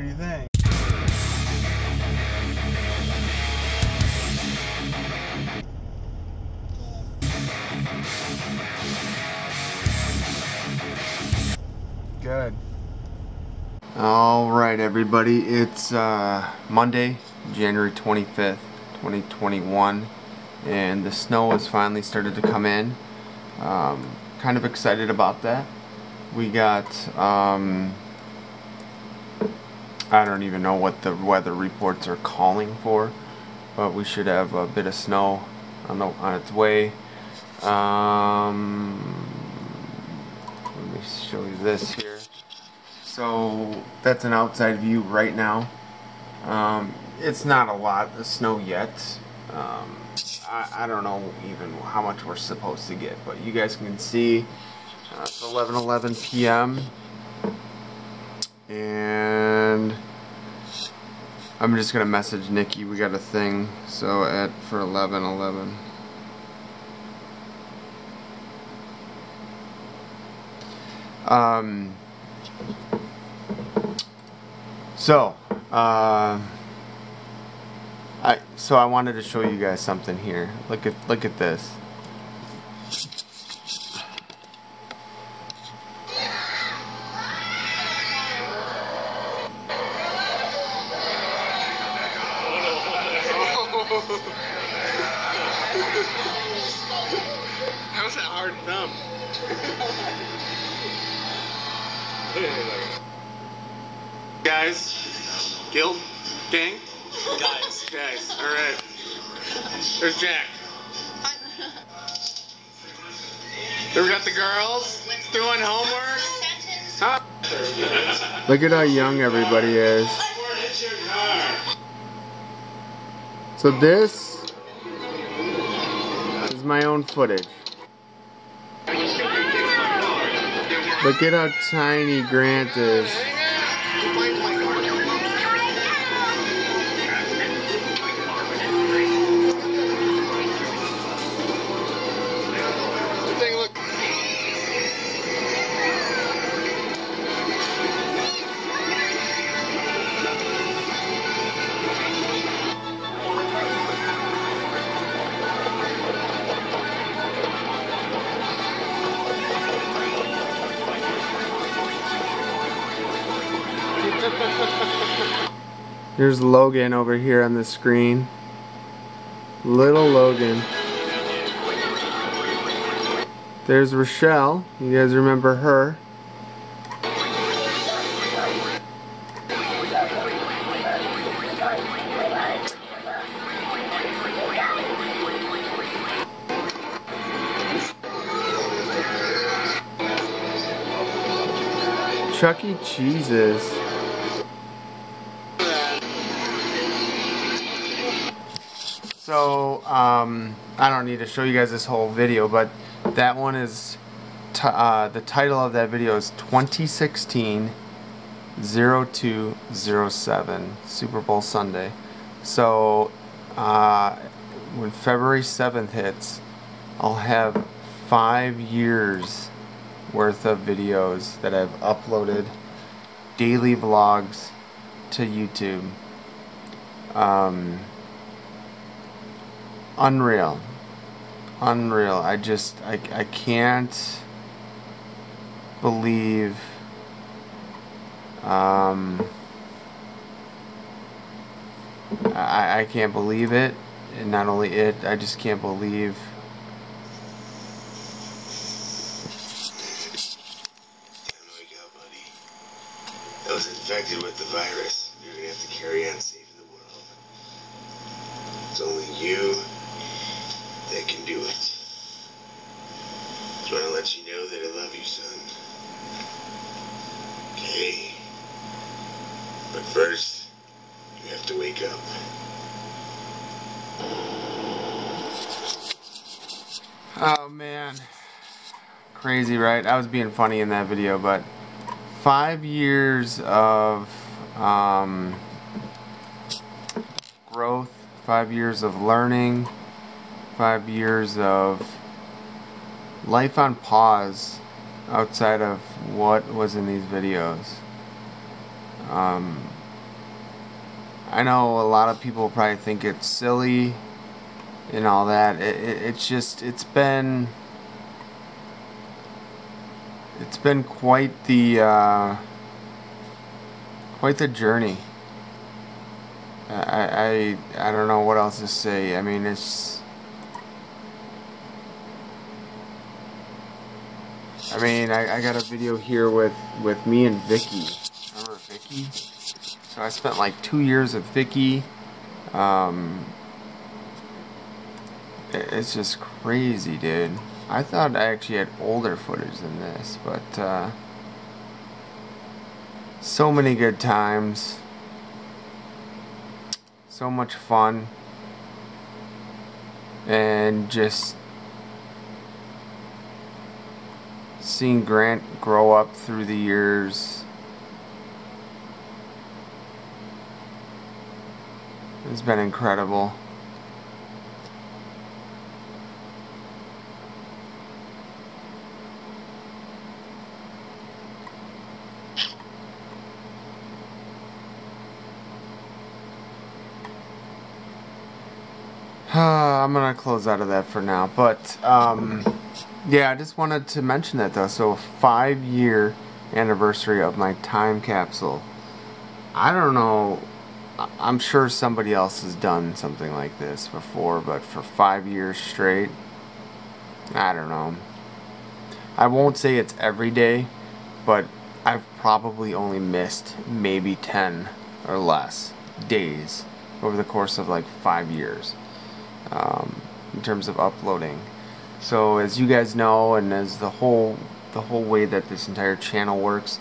What do you think? Good. All right, everybody. It's Monday, January 25th, 2021, and the snow has finally started to come in. Kind of excited about that. We got, I don't even know what the weather reports are calling for, but we should have a bit of snow on its way. Let me show you this here. So that's an outside view right now. It's not a lot of snow yet. I don't know even how much we're supposed to get, but you guys can see it's 11:11 p.m. and I'm just gonna message Nikki. We got a thing so for 11:11. So I wanted to show you guys something here. Look at this. That was a hard thumb. Guys, guild, gang, guys, all right. There's Jack. We got the girls doing homework. Huh? Look at how young everybody is. So this is my own footage. Look at how tiny Grant is. There's Logan over here on the screen. Little Logan. There's Rochelle. You guys remember her? Chuck E. Cheese's. So, I don't need to show you guys this whole video, but that one is, the title of that video is 2016-02-07, Super Bowl Sunday. So, when February 7th hits, I'll have 5 years worth of videos that I've uploaded, daily vlogs to YouTube. Unreal. I can't believe I can't believe it, and not only it, I just can't believe there we go, buddy. I was infected with the virus. You're gonna have to carry on saving the world. It's only you that can do it. Just want to let you know that I love you, son. Okay? But first, you have to wake up. Oh, man. Crazy, right? I was being funny in that video, but 5 years of growth, 5 years of learning, 5 years of life on pause outside of what was in these videos. I know a lot of people probably think it's silly and all that. It's been quite the journey. I don't know what else to say. I mean, I got a video here with me and Vicky. Remember Vicky? So I spent like 2 years with Vicky. It's just crazy, dude. I thought I actually had older footage than this, but so many good times. So much fun, and just seeing Grant grow up through the years has been incredible. I'm gonna close out of that for now, but yeah, I just wanted to mention that though. So 5-year anniversary of my time capsule. I don't know, I'm sure somebody else has done something like this before, but for 5 years straight, I don't know. I won't say it's every day, but I've probably only missed maybe 10 or less days over the course of like 5 years. In terms of uploading. So as you guys know, and as the whole way that this entire channel works,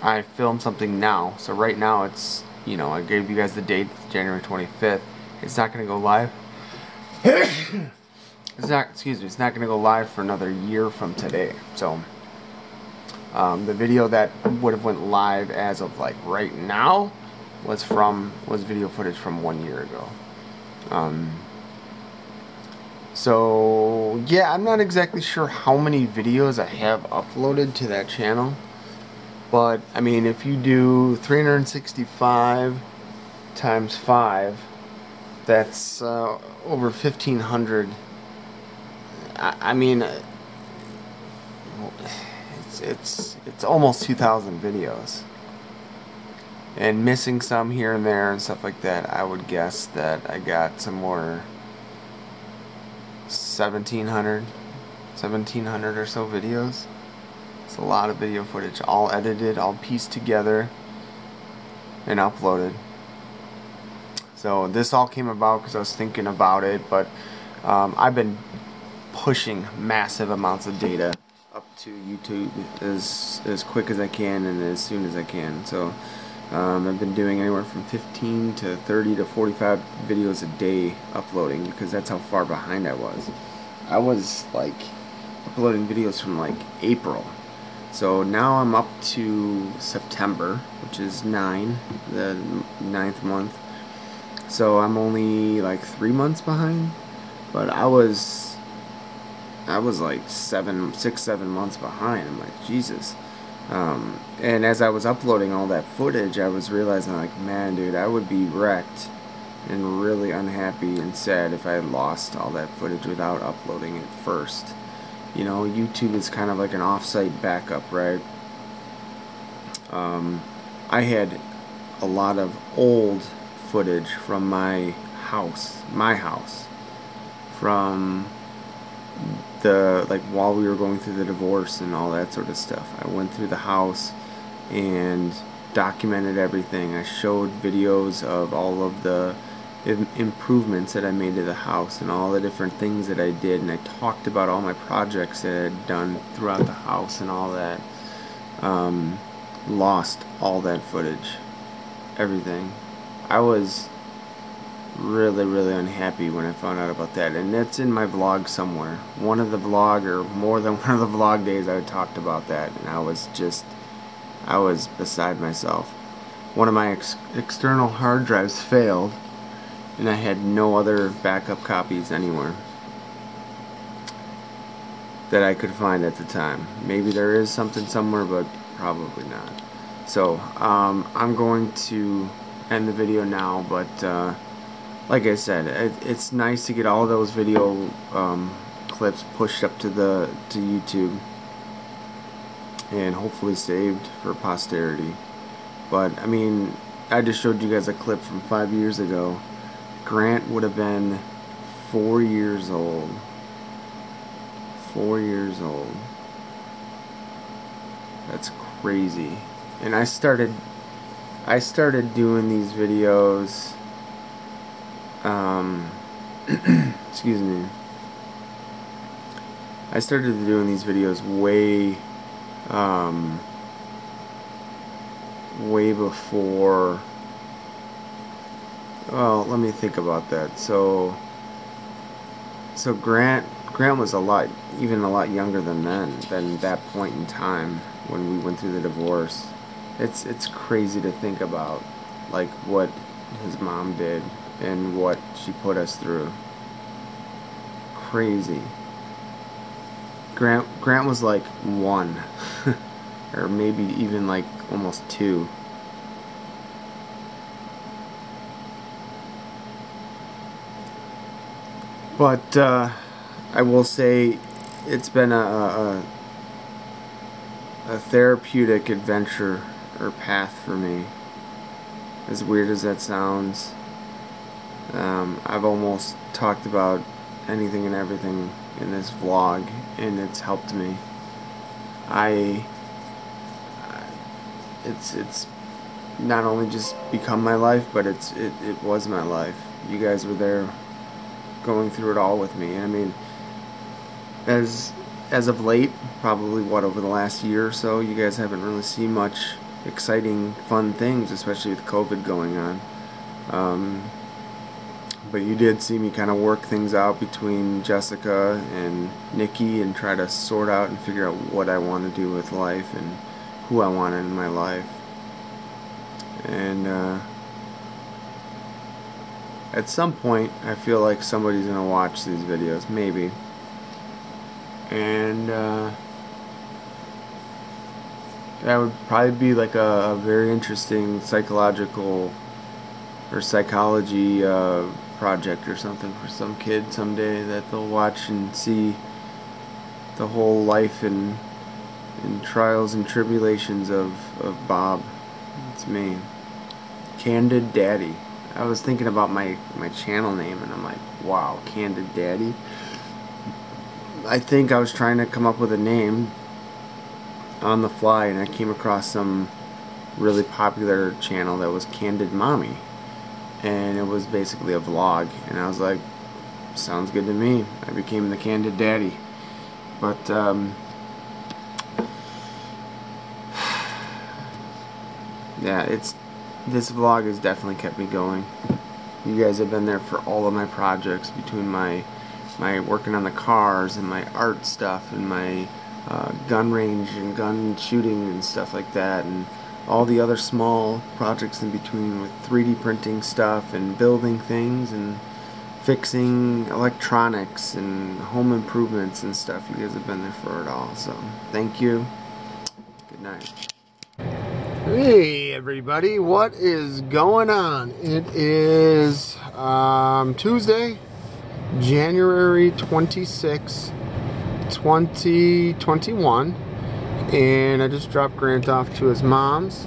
I filmed something now. So right now it's, you know, I gave you guys the date, January 25th. It's not going to go live. It's not going to go live for another year from today. So the video that would have went live as of like right now was video footage from 1 year ago. So yeah, I'm not exactly sure how many videos I have uploaded to that channel, but I mean, if you do 365 times 5, that's over 1,500. I mean, it's almost 2,000 videos, and missing some here and there and stuff like that. I would guess that I got some more. 1,700 or so videos. It's a lot of video footage, all edited, all pieced together and uploaded. So this all came about because I was thinking about it, but I've been pushing massive amounts of data up to YouTube as quick as I can and as soon as I can. So I've been doing anywhere from 15 to 30 to 45 videos a day uploading, because that's how far behind I was. I was like uploading videos from like April. So now I'm up to September, which is 9, the 9th month. So I'm only like 3 months behind, but I was like 6-7 months behind. I'm like, Jesus. And as I was uploading all that footage, I was realizing, like, man, dude, I would be wrecked and really unhappy and sad if I had lost all that footage without uploading it first. You know, YouTube is kind of like an off-site backup, right? I had a lot of old footage from my house, from while we were going through the divorce and all that sort of stuff. I went through the house and documented everything. I showed videos of all of the improvements that I made to the house and all the different things that I did, and I talked about all my projects that I had done throughout the house and all that. Lost all that footage, everything. I was really, really unhappy when I found out about that, and that's in my vlog somewhere. One of the vlog, or more than one of the vlog days, I talked about that, and I was beside myself. One of my external hard drives failed, and I had no other backup copies anywhere that I could find at the time. Maybe there is something somewhere, but probably not. So I'm going to end the video now, but like I said, it's nice to get all those video clips pushed up to YouTube and hopefully saved for posterity. But I mean, I just showed you guys a clip from 5 years ago. Grant would have been 4 years old. 4 years old. That's crazy. And I started doing these videos excuse me. I started doing these videos way before, well, let me think about that. So Grant was even a lot younger than that point in time when we went through the divorce. It's crazy to think about, like, what his mom did and what she put us through. Crazy. Grant was like one or maybe even like almost two. But I will say it's been a therapeutic adventure or path for me. As weird as that sounds, I've almost talked about anything and everything in this vlog, and it's helped me. It's not only just become my life, but it was my life. You guys were there, going through it all with me. I mean, as of late, probably over the last year or so, you guys haven't really seen much exciting, fun things, especially with COVID going on. But you did see me kind of work things out between Jessica and Nikki and try to sort out and figure out what I want to do with life and who I wanted in my life. And at some point, I feel like somebody's gonna watch these videos, maybe. And that would probably be like a very interesting psychological or psychology project or something for some kid someday, that they'll watch and see the whole life and trials and tribulations of Bob. It's me, Candid Daddy. I was thinking about my channel name, and I'm like, wow, Candid Daddy. I think I was trying to come up with a name on the fly, and I came across some really popular channel that was Candid Mommy, and it was basically a vlog, and I was like, sounds good to me. I became the Candid Daddy. But yeah, this vlog has definitely kept me going. You guys have been there for all of my projects, between my working on the cars and my art stuff and my gun range and gun shooting and stuff like that, and all the other small projects in between with 3D printing stuff and building things and fixing electronics and home improvements and stuff. You guys have been there for it all, so thank you. Good night. Hey everybody, what is going on? It is Tuesday, January 26, 2021, and I just dropped Grant off to his mom's.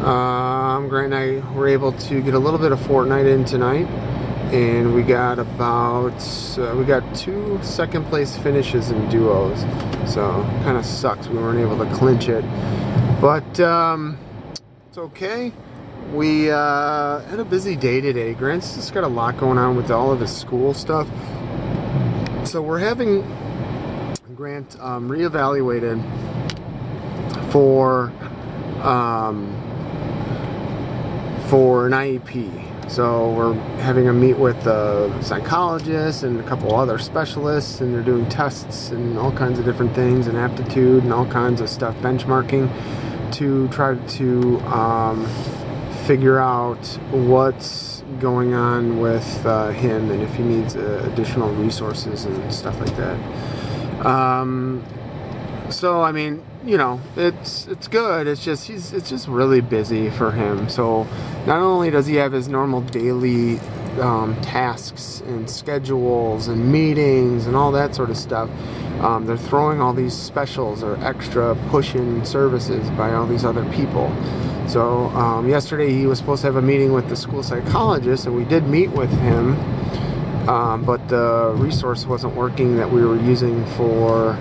Grant and I were able to get a little bit of Fortnite in tonight, and we got about two second place finishes in duos, so kind of sucks we weren't able to clinch it. But it's okay. We had a busy day today. Grant's just got a lot going on with all of his school stuff. So we're having Grant reevaluated for an IEP. So we're having a meet with a psychologist and a couple other specialists, and they're doing tests and all kinds of different things, and aptitude and all kinds of stuff, benchmarking, to try to figure out what's going on with him and if he needs additional resources and stuff like that. So I mean, you know, it's good. It's just it's just really busy for him. So not only does he have his normal daily tasks and schedules and meetings and all that sort of stuff, they're throwing all these specials or extra push-in services by all these other people. So yesterday he was supposed to have a meeting with the school psychologist, and we did meet with him, but the resource wasn't working that we were using for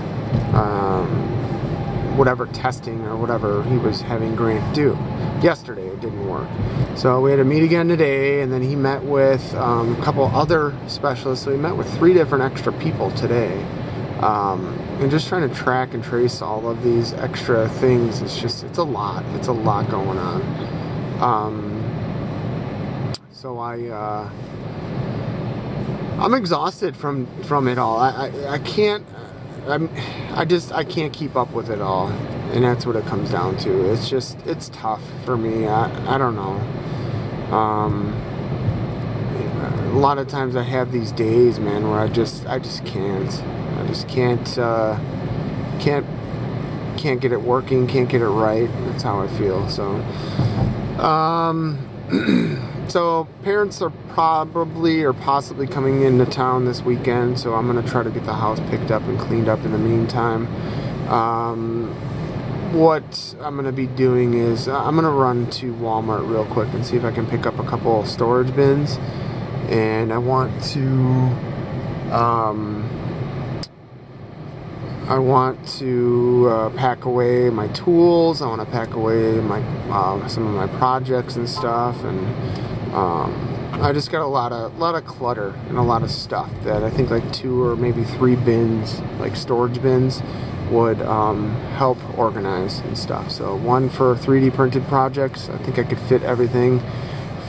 whatever testing or whatever he was having Grant do. Yesterday it didn't work. So we had to meet again today, and then he met with a couple other specialists. So he met with 3 different extra people today. And just trying to track and trace all of these extra things, it's a lot. It's a lot going on. So I'm exhausted from it all. I can't. I can't keep up with it all, and that's what it comes down to. It's just, it's tough for me. I don't know. A lot of times I have these days, man, where I just can't. I just can't get it working, can't get it right. That's how I feel. So, so parents are probably or possibly coming into town this weekend. So I'm gonna try to get the house picked up and cleaned up in the meantime. What I'm gonna be doing is I'm gonna run to Walmart real quick and see if I can pick up a couple storage bins. And I want to. I want to pack away my tools. I want to pack away my some of my projects and stuff, and I just got a lot of clutter and a lot of stuff that I think like 2 or maybe 3 bins, like storage bins, would help organize and stuff. So one for 3D printed projects. I think I could fit everything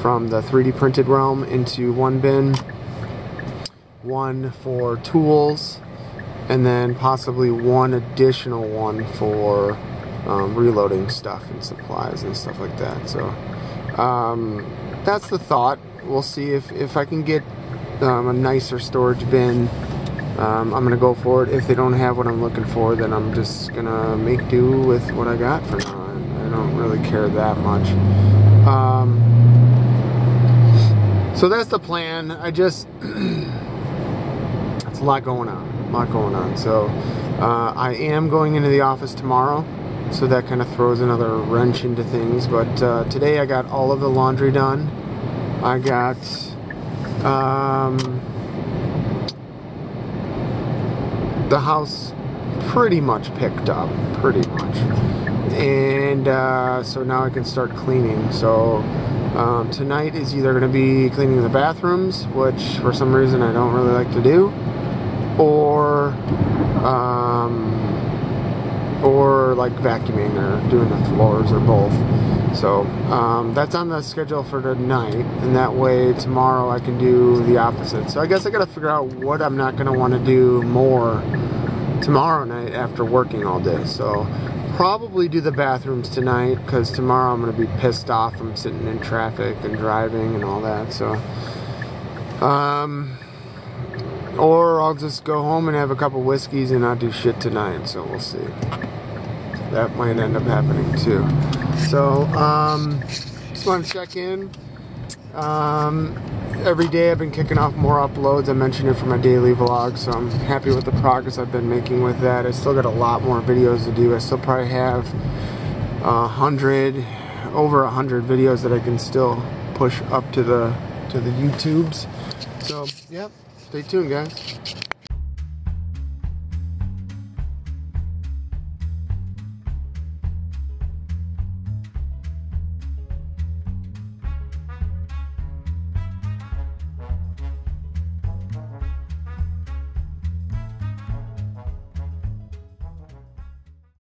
from the 3D printed realm into one bin. One for tools. And then possibly one additional one for reloading stuff and supplies and stuff like that. So that's the thought. We'll see if I can get a nicer storage bin. I'm gonna go for it. If they don't have what I'm looking for, then I'm just gonna make do with what I got for now. I don't really care that much. So that's the plan. It's a lot going on. So I am going into the office tomorrow, so that kind of throws another wrench into things, but today I got all of the laundry done. I got the house pretty much picked up, and so now I can start cleaning. So tonight is either going to be cleaning the bathrooms, which for some reason I don't really like to do, or like vacuuming or doing the floors or both. So that's on the schedule for tonight, and that way tomorrow I can do the opposite. So I guess I gotta figure out what I'm not gonna want to do more tomorrow night after working all day. So probably do the bathrooms tonight, because tomorrow I'm gonna be pissed off from sitting in traffic and driving and all that. So or I'll just go home and have a couple whiskeys and not do shit tonight, so we'll see. That might end up happening too. So, just want to check in. Every day I've been kicking off more uploads. I mentioned it for my daily vlog, so I'm happy with the progress I've been making with that. I still got a lot more videos to do. I still probably have over 100 videos that I can still push up to the YouTubes. So, yep. Stay tuned, guys.